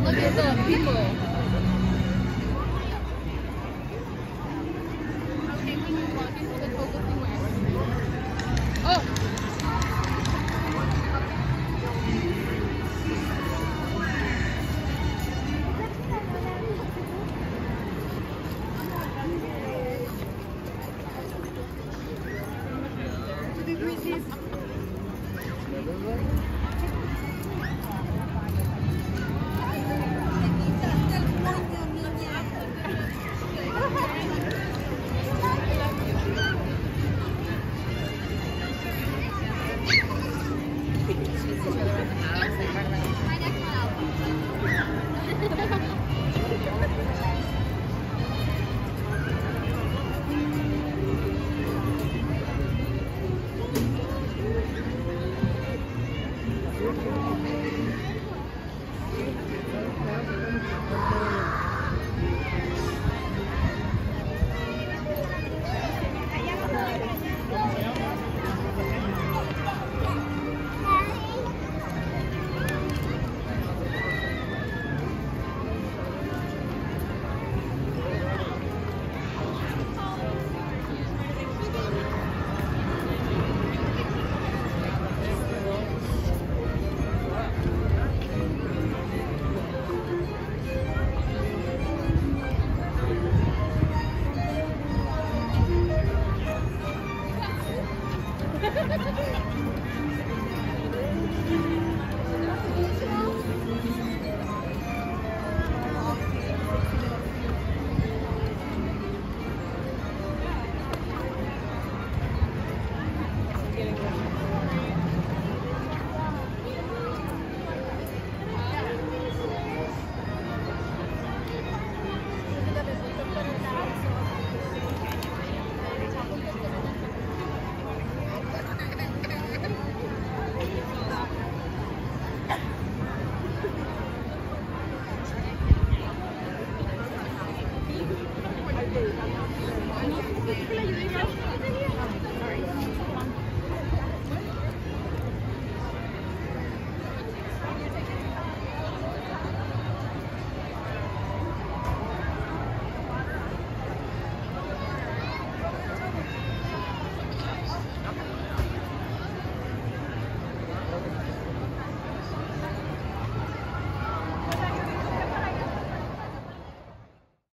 Look at the people.